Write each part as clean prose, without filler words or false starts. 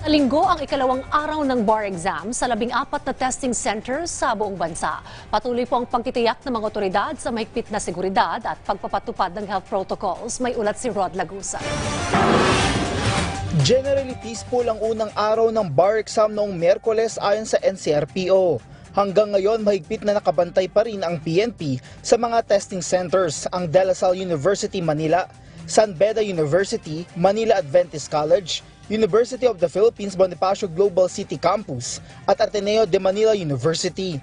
Sa linggo ang ikalawang araw ng bar exam sa 14 na testing centers sa buong bansa. Patuloy po ang pagtitiyak ng mga otoridad sa mahigpit na seguridad at pagpapatupad ng health protocols. May ulat si Rod Lagusa. Generally peaceful ang unang araw ng bar exam noong Miyerkules ayon sa NCRPO. Hanggang ngayon, mahigpit na nakabantay pa rin ang PNP sa mga testing centers, ang De La Salle University, Manila, San Beda University, Manila Adventist College, University of the Philippines Bonifacio Global City Campus at Ateneo de Manila University.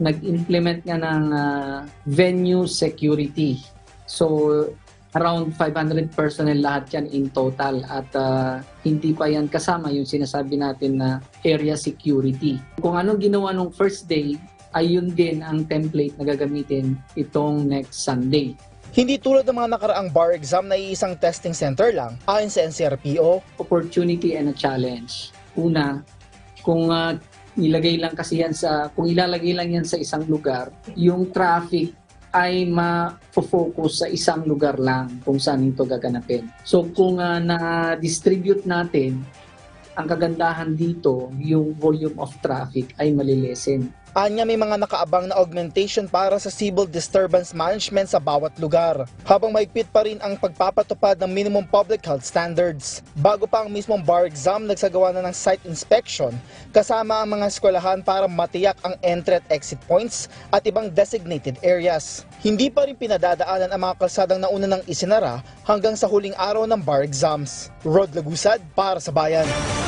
Nag-implement nga ng venue security. So around 500 personnel lahat yan in total at hindi pa yan kasama yung sinasabi natin na area security. Kung anong ginawa nung first day, ayun din ang template na gagamitin itong next Sunday. Hindi tulad ng mga nakaraang bar exam na iisang testing center lang ayon sa NCRPO. Opportunity and a challenge. Una, kung ilalagay lang yan sa isang lugar, yung traffic ay ma-focus sa isang lugar lang kung saan ito gaganapin. So kung na-distribute natin, ang kagandahan dito, yung volume of traffic ay malilesen. Anya may mga nakaabang na augmentation para sa civil disturbance management sa bawat lugar, habang mahigpit pa rin ang pagpapatupad ng minimum public health standards. Bago pa ang mismong bar exam, nagsagawa na ng site inspection kasama ang mga eskwelahan para matiyak ang entry at exit points at ibang designated areas. Hindi pa rin pinadadaanan ang mga kalsadang nauna ng isinara hanggang sa huling araw ng bar exams. Rod Lagusad para sa Bayan.